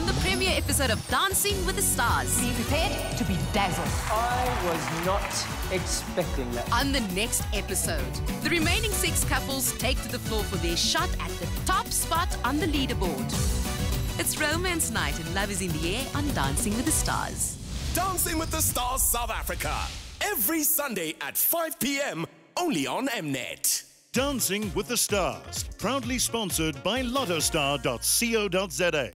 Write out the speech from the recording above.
on the premiere episode of Dancing with the Stars. Be prepared to be dazzled. I was not expecting that. On the next episode, the remaining 6 couples take to the floor for their shot at the top spot on the leaderboard. It's romance night and love is in the air on Dancing with the Stars. Dancing with the Stars South Africa. Every Sunday at 5 p.m, only on M-Net. Dancing with the Stars, proudly sponsored by lottostar.co.za.